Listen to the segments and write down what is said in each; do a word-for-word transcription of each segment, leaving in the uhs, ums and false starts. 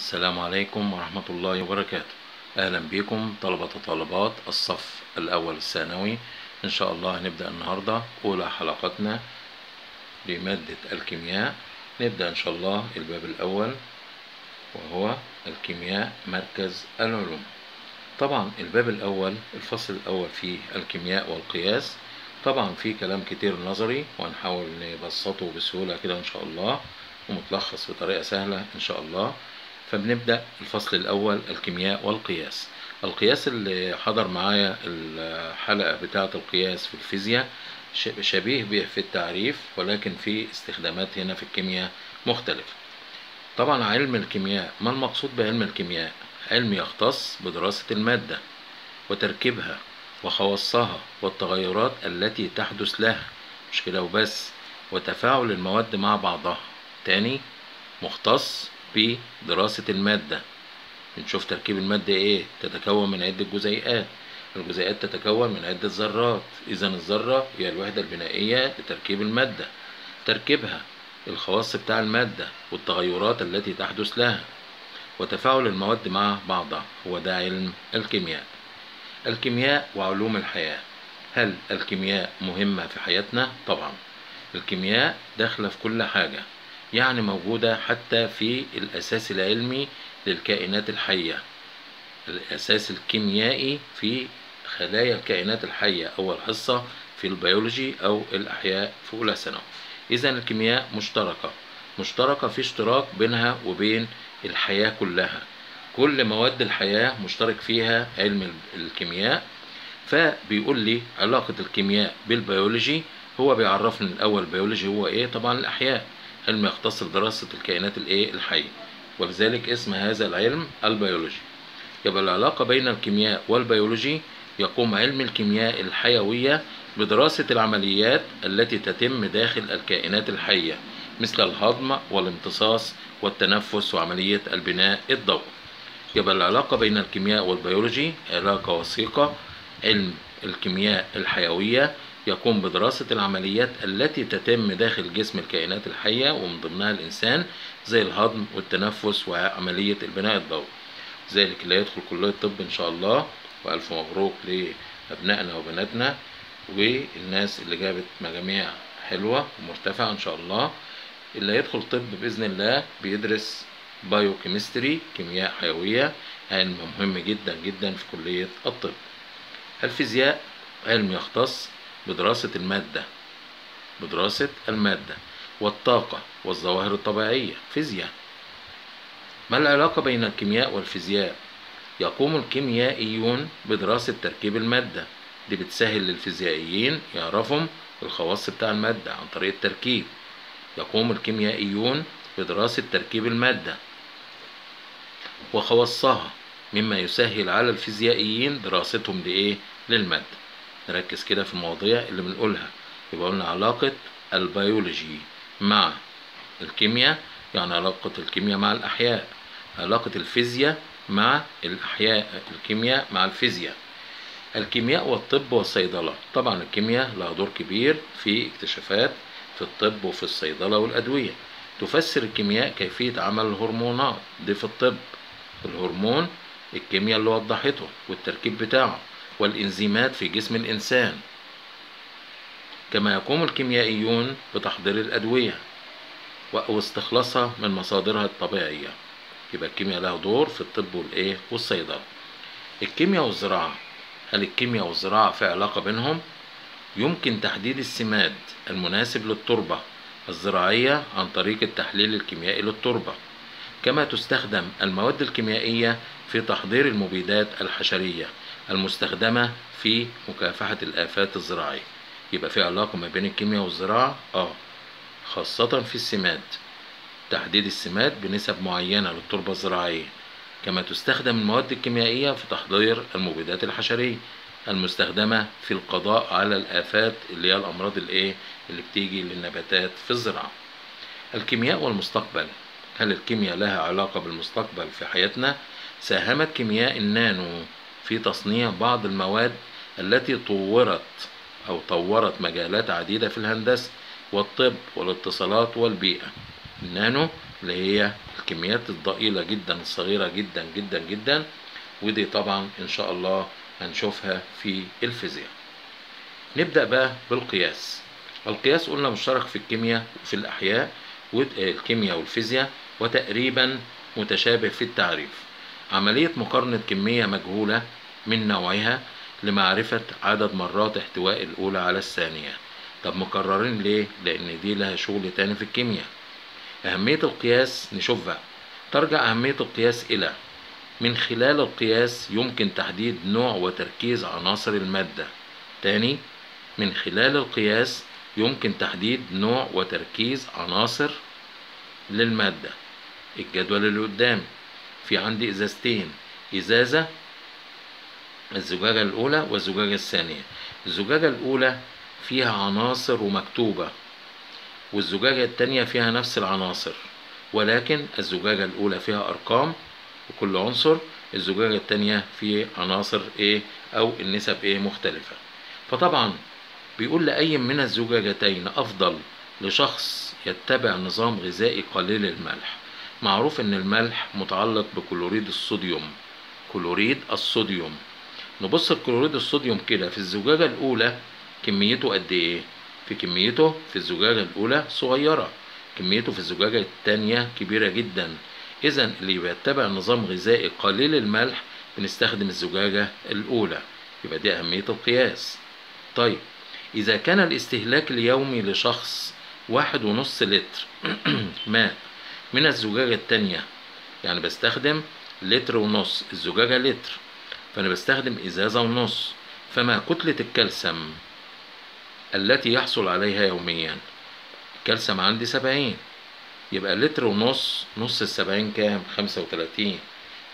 السلام عليكم ورحمة الله وبركاته. أهلا بكم طلبة وطالبات الصف الأول الثانوي. إن شاء الله هنبدأ النهاردة أولى حلقتنا لمادة الكيمياء. نبدأ إن شاء الله الباب الأول وهو الكيمياء مركز العلوم. طبعا الباب الأول الفصل الأول فيه الكيمياء والقياس. طبعا في كلام كتير نظري وهنحاول نبسطه بسهولة كده إن شاء الله، ومتلخص بطريقة سهلة إن شاء الله. فبنبدأ الفصل الأول الكيمياء والقياس. القياس اللي حضر معايا الحلقة بتاعة القياس في الفيزياء شبيه به في التعريف، ولكن في استخدامات هنا في الكيمياء مختلفة. طبعا علم الكيمياء، ما المقصود بعلم الكيمياء؟ علم يختص بدراسة المادة وتركيبها وخواصها والتغيرات التي تحدث لها، مش كده وبس، وتفاعل المواد مع بعضها. تاني مختص بدراسة المادة، بنشوف تركيب المادة ايه، تتكون من عدة جزيئات، الجزيئات تتكون من عدة ذرات، اذا الذرة هي الوحدة البنائية لتركيب المادة، تركيبها، الخواص بتاع المادة والتغيرات التي تحدث لها وتفاعل المواد مع بعضها. هو ده علم الكيمياء. الكيمياء وعلوم الحياة. هل الكيمياء مهمة في حياتنا؟ طبعا الكيمياء داخلة في كل حاجة، يعني موجودة حتى في الأساس العلمي للكائنات الحية، الأساس الكيميائي في خلايا الكائنات الحية، أول حصة في البيولوجي أو الأحياء في أولى ثانوي. إذا الكيمياء مشتركة، مشتركة في اشتراك بينها وبين الحياة كلها، كل مواد الحياة مشترك فيها علم الكيمياء. فبيقول لي علاقة الكيمياء بالبيولوجي، هو بيعرفني الأول البيولوجي هو إيه؟ طبعا الأحياء، علم يختص بدراسة الكائنات الايه الحية، ولذلك اسم هذا العلم البيولوجي. يبقى العلاقة بين الكيمياء والبيولوجي، يقوم علم الكيمياء الحيوية بدراسة العمليات التي تتم داخل الكائنات الحية، مثل الهضم والامتصاص والتنفس وعملية البناء الضوئي. يبقى العلاقة بين الكيمياء والبيولوجي علاقة وثيقة. علم الكيمياء الحيوية يقوم بدراسة العمليات التي تتم داخل جسم الكائنات الحية ومن ضمنها الإنسان، زي الهضم والتنفس وعملية البناء الضوئي. ذلك لا يدخل كلية الطب إن شاء الله. وألف مبروك لأبنائنا وبناتنا والناس اللي جابت مجاميع حلوة ومرتفعة إن شاء الله. اللي هيدخل طب بإذن الله بيدرس بايو كيمستري، كيمياء حيوية، علم مهم جدا جدا في كلية الطب. الفيزياء علم يختص بدراسة المادة، بدراسة المادة والطاقة والظواهر الطبيعية، فيزياء. ما العلاقة بين الكيمياء والفيزياء؟ يقوم الكيميائيون بدراسة تركيب المادة، دي بتسهل للفيزيائيين يعرفوا الخواص بتاع المادة عن طريق التركيب. يقوم الكيميائيون بدراسة تركيب المادة وخواصها، مما يسهل على الفيزيائيين دراستهم لإيه؟ للمادة. نركز كده في المواضيع اللي بنقولها. يبقى قلنا علاقة البيولوجي مع الكيمياء، يعني علاقة الكيمياء مع الأحياء، علاقة الفيزياء مع الأحياء، الكيمياء مع الفيزياء. الكيمياء والطب والصيدلة، طبعا الكيمياء لها دور كبير في اكتشافات في الطب وفي الصيدلة والأدوية. تفسر الكيمياء كيفية عمل الهرمونات، دي في الطب، الهرمون الكيمياء اللي وضحته والتركيب بتاعه والإنزيمات في جسم الإنسان. كما يقوم الكيميائيون بتحضير الأدوية واستخلاصها من مصادرها الطبيعية. يبقى الكيمياء لها دور في الطب والإيه والصيدلة. الكيمياء والزراعة، هل الكيمياء والزراعة في علاقة بينهم؟ يمكن تحديد السماد المناسب للتربة الزراعية عن طريق التحليل الكيميائي للتربة. كما تستخدم المواد الكيميائية في تحضير المبيدات الحشرية المستخدمة في مكافحة الآفات الزراعية. يبقى في علاقة ما بين الكيمياء والزراعة، اه خاصة في السماد، تحديد السماد بنسب معينة للتربة الزراعية. كما تستخدم المواد الكيميائية في تحضير المبيدات الحشرية المستخدمة في القضاء على الآفات اللي هي الأمراض الايه اللي بتيجي للنباتات في الزراعة. الكيمياء والمستقبل، هل الكيمياء لها علاقة بالمستقبل في حياتنا؟ ساهمت كيمياء النانو في تصنيع بعض المواد التي طورت أو طورت مجالات عديدة في الهندسة والطب والاتصالات والبيئة. النانو اللي هي الكميات الضئيلة جدا الصغيرة جدا جدا جدا، ودي طبعا ان شاء الله هنشوفها في الفيزياء. نبدأ بقى بالقياس. القياس قلنا مشترك في الكيمياء وفي الأحياء والكيمياء والفيزياء، وتقريبا متشابه في التعريف. عملية مقارنة كمية مجهولة من نوعها لمعرفة عدد مرات احتواء الأولى على الثانية. طب مكررين ليه؟ لأن دي لها شغل تاني في الكيمياء. أهمية القياس نشوف بقى. ترجع أهمية القياس إلى من خلال القياس يمكن تحديد نوع وتركيز عناصر المادة. تاني، من خلال القياس يمكن تحديد نوع وتركيز عناصر للمادة. الجدول اللي قدامي في عندي ازازتين، ازازة الزجاجة الاولى والزجاجة الثانية. الزجاجة الاولى فيها عناصر ومكتوبة، والزجاجة التانية فيها نفس العناصر، ولكن الزجاجة الاولى فيها ارقام وكل عنصر، الزجاجة التانية فيه عناصر ايه او النسب ايه مختلفة. فطبعا بيقول لأي من الزجاجتين أفضل لشخص يتبع نظام غذائي قليل الملح. معروف إن الملح متعلق بكلوريد الصوديوم، كلوريد الصوديوم. نبص الكلوريد الصوديوم كده في الزجاجة الأولى كميته قد إيه؟ في كميته في الزجاجة الأولى صغيرة، كميته في الزجاجة التانية كبيرة جدا. إذا اللي بيتبع نظام غذائي قليل الملح بنستخدم الزجاجة الأولى، يبقى دي أهمية القياس. طيب إذا كان الاستهلاك اليومي لشخص واحد ونص لتر ماء من الزجاجة التانية، يعني بستخدم لتر ونص، الزجاجة لتر، فأنا بستخدم إزازة ونص، فما كتلة الكالسيوم التي يحصل عليها يوميا؟ الكالسيوم عندي سبعين، يبقى لتر ونص، نص السبعين كام؟ خمسة وتلاتين،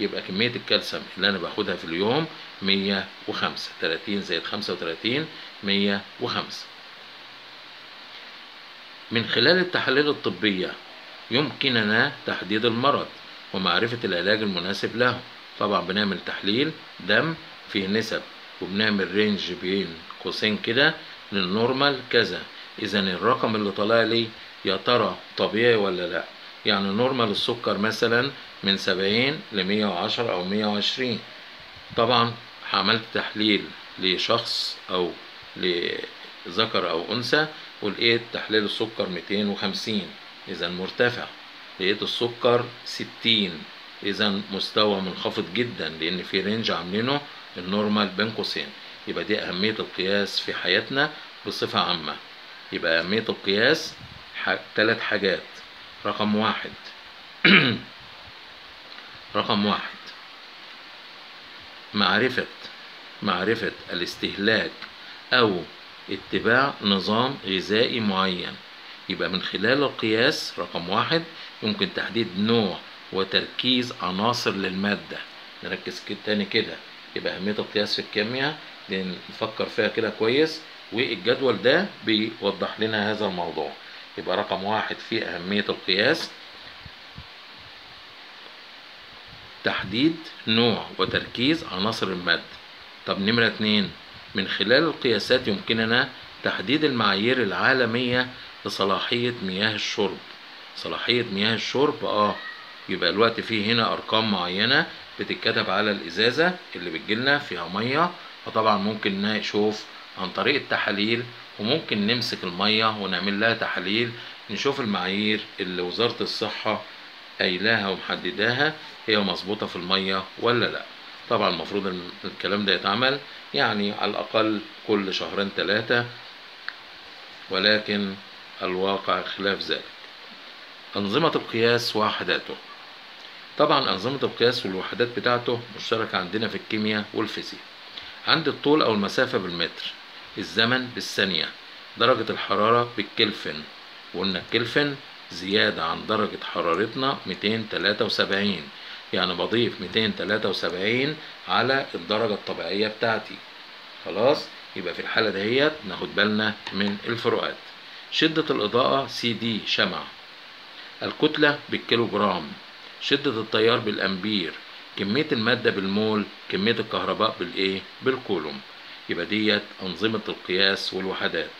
يبقى كمية الكالسيوم اللي أنا باخدها في اليوم مية وخمسة، تلاتين زائد خمسة وتلاتين مية وخمسة. من خلال التحاليل الطبية يمكننا تحديد المرض ومعرفة العلاج المناسب له. طبعا بنعمل تحليل دم فيه نسب، وبنعمل رينج بين قوسين كده للنورمال كذا. إذا الرقم اللي طلع لي يا ترى طبيعي ولا لأ؟ يعني نورمال السكر مثلا من سبعين لمية وعشرة أو مية وعشرين. طبعا عملت تحليل لشخص أو لذكر أو أنثى ولقيت تحليل السكر ميتين وخمسين، إذا مرتفع. لقيت السكر ستين، إذا مستوى منخفض جدا، لأن في رينج عاملينه النورمال بين قوسين. يبقى دي أهمية القياس في حياتنا بصفة عامة. يبقى أهمية القياس ثلاث حاجات. رقم واحد رقم واحد معرفة معرفة الاستهلاك أو اتباع نظام غذائي معين. يبقى من خلال القياس رقم واحد يمكن تحديد نوع وتركيز عناصر للمادة. نركز تاني كده، يبقى أهمية القياس في الكيمياء نفكر فيها كده كويس، والجدول ده بيوضح لنا هذا الموضوع. يبقى رقم واحد في أهمية القياس تحديد نوع وتركيز عناصر المادة. طب نمرة اتنين، من خلال القياسات يمكننا تحديد المعايير العالمية لصلاحية مياه الشرب. صلاحية مياه الشرب اه يبقى الوقت فيه هنا أرقام معينة بتتكتب على الإزازة اللي بتجيلنا فيها مية، وطبعا ممكن نشوف عن طريق التحاليل، وممكن نمسك المية ونعمل لها تحاليل نشوف المعايير اللي وزارة الصحة قايلاها ومحدداها هي مظبوطة في المية ولا لا. طبعا المفروض الكلام ده يتعمل يعني على الأقل كل شهرين ثلاثة، ولكن الواقع خلاف ذلك. أنظمة القياس ووحداته. طبعا أنظمة القياس والوحدات بتاعته مشتركة عندنا في الكيمياء والفيزياء. عند الطول أو المسافة بالمتر، الزمن بالثانية، درجة الحرارة بالكلفن، وقلنا الكلفن زيادة عن درجة حرارتنا مئتين وتلاتة وسبعين، يعني بضيف مئتين وتلاتة وسبعين على الدرجة الطبيعية بتاعتي. خلاص، يبقى في الحالة دهيت ناخد بالنا من الفروقات. شدة الإضاءة سي دي شمع، الكتلة بالكيلو جرام، شدة التيار بالأمبير، كمية المادة بالمول، كمية الكهرباء بالإيه؟ بالكولوم. يبقى ديت أنظمة القياس والوحدات.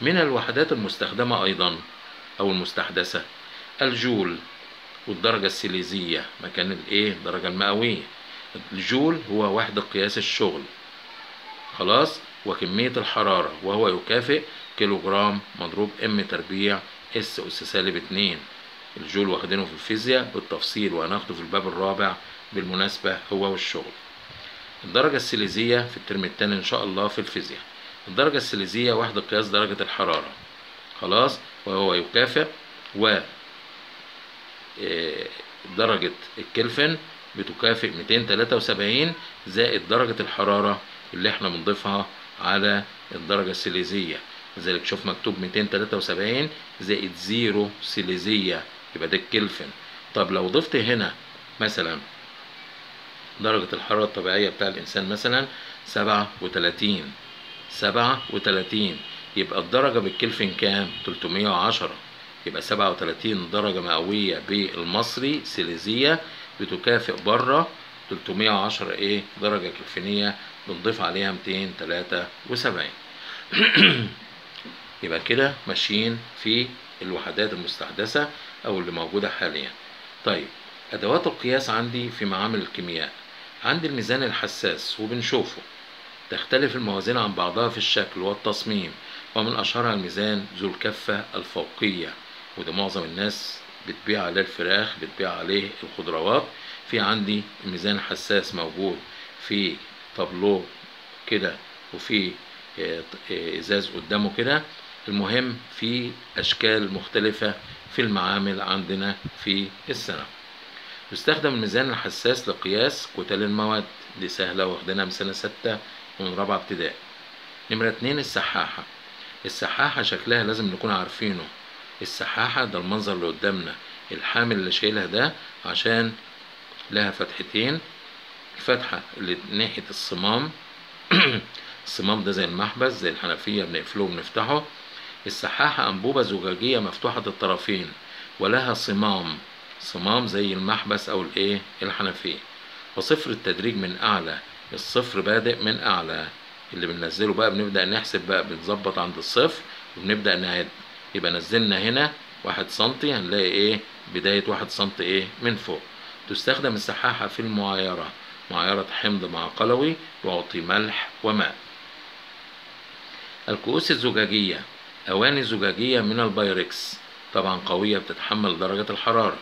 من الوحدات المستخدمة أيضا أو المستحدثة الجول والدرجة السيليزية مكان الايه الدرجة المئوية. الجول هو وحدة قياس الشغل خلاص، وكمية الحرارة، وهو يكافئ كيلوغرام مضروب ام تربيع اس اس سالب اتنين. الجول واخدينه في الفيزياء بالتفصيل وهناخده في الباب الرابع بالمناسبة هو والشغل. الدرجة السيليزية في الترم الثاني ان شاء الله في الفيزياء. الدرجة السيليزية وحدة قياس درجة الحرارة خلاص، وهو يكافئ و درجة الكلفن بتكافئ مئتين وثلاثة وسبعين زائد درجة الحرارة اللي احنا بنضيفها على الدرجة السيليزية. لذلك شوف مكتوب مئتين وثلاثة وسبعين زائد زيرو سيليزية يبقى ده الكلفن. طب لو ضفت هنا مثلا درجة الحرارة الطبيعية بتاع الإنسان مثلا سبعة وثلاثين سبعة وثلاثين يبقى الدرجة بالكلفن كام؟ ثلاثمئة وعشرة. يبقى سبعة وثلاثين درجة مئوية بالمصري سيليزية بتكافئ بره ثلاثمئة وعشرة ايه درجة كلفنية بنضيف عليها مئتين وثلاثة وسبعين. يبقى كده ماشيين في الوحدات المستحدثة او اللي موجودة حاليا. طيب ادوات القياس عندي في معامل الكيمياء، عندي الميزان الحساس وبنشوفه تختلف الموازين عن بعضها في الشكل والتصميم، ومن اشهرها الميزان ذو الكفة الفوقية، وده معظم الناس بتبيع عليه الفراخ بتبيع عليه الخضروات. في عندي ميزان حساس موجود في طابلو كده وفي ازاز قدامه كده. المهم في اشكال مختلفة في المعامل عندنا في السنة. يستخدم الميزان الحساس لقياس كتل المواد، دي سهلة واخدينها من سنة ستة ومن رابعة ابتدائي. نمرة اتنين السحاحة. السحاحة شكلها لازم نكون عارفينه. السحاحة ده المنظر اللي قدامنا، الحامل اللي شايلها ده عشان لها فتحتين، الفتحة اللي ناحية الصمام الصمام ده زي المحبس زي الحنفية بنقفله وبنفتحه. السحاحة أنبوبة زجاجية مفتوحة الطرفين ولها صمام صمام زي المحبس أو الإيه الحنفية، وصفر التدريج من أعلى، الصفر بادئ من أعلى اللي بننزله بقى بنبدأ نحسب بقى بنظبط عند الصفر وبنبدأ نعد. يبقى نزلنا هنا واحد سنتي هنلاقي ايه بداية واحد سنتي ايه من فوق. تستخدم السحاحة في المعايرة، معايرة حمض مع قلوي يعطي ملح وماء. الكؤوس الزجاجية، أواني زجاجية من البايركس طبعا قوية بتتحمل درجة الحرارة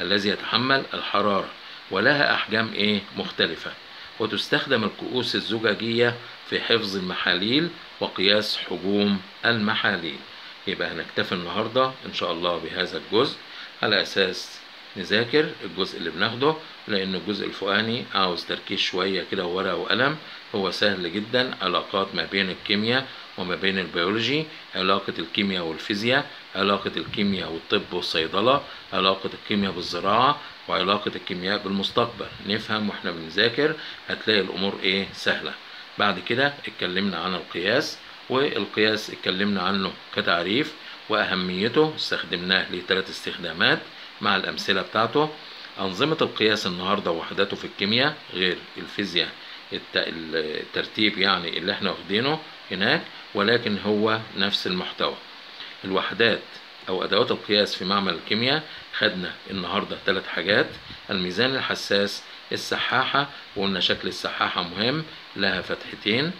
الذي يتحمل الحرارة ولها أحجام ايه مختلفة. وتستخدم الكؤوس الزجاجية في حفظ المحاليل وقياس حجوم المحاليل. يبقى هنكتفي النهاردة إن شاء الله بهذا الجزء على أساس نذاكر الجزء اللي بناخده، لأن الجزء الفوقاني عاوز تركيز شوية كده وورقة وقلم. هو سهل جدا، علاقات ما بين الكيمياء وما بين البيولوجي، علاقة الكيمياء والفيزياء، علاقة الكيمياء والطب والصيدلة، علاقة الكيمياء بالزراعة، وعلاقة الكيمياء بالمستقبل. نفهم واحنا بنذاكر هتلاقي الأمور إيه سهلة. بعد كده اتكلمنا عن القياس، والقياس اتكلمنا عنه كتعريف وأهميته، استخدمناه لثلاث استخدامات مع الأمثلة بتاعته. أنظمة القياس النهاردة ووحداته في الكيمياء غير الفيزياء الترتيب يعني اللي احنا واخدينه هناك، ولكن هو نفس المحتوى. الوحدات أو أدوات القياس في معمل الكيمياء خدنا النهاردة ثلاث حاجات، الميزان الحساس، السحاحة، وقلنا شكل السحاحة مهم، لها فتحتين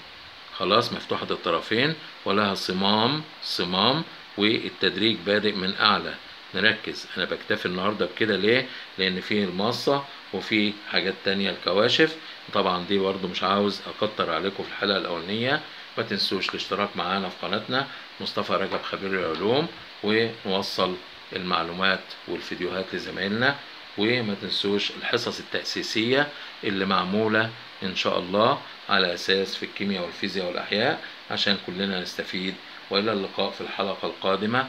خلاص مفتوحة الطرفين ولها صمام صمام والتدريج بادئ من أعلى. نركز، أنا بكتفي النهاردة بكده ليه؟ لأن فيه الماصة وفيه حاجات تانية الكواشف، طبعا دي برضو مش عاوز أكتر عليكم في الحلقة الأولانية. ما تنسوش الاشتراك معانا في قناتنا مصطفى رجب خبير العلوم، ونوصل المعلومات والفيديوهات لزمايلنا. وما تنسوش الحصص التأسيسية اللي معمولة إن شاء الله على أساس في الكيمياء والفيزياء والأحياء عشان كلنا نستفيد. وإلى اللقاء في الحلقة القادمة،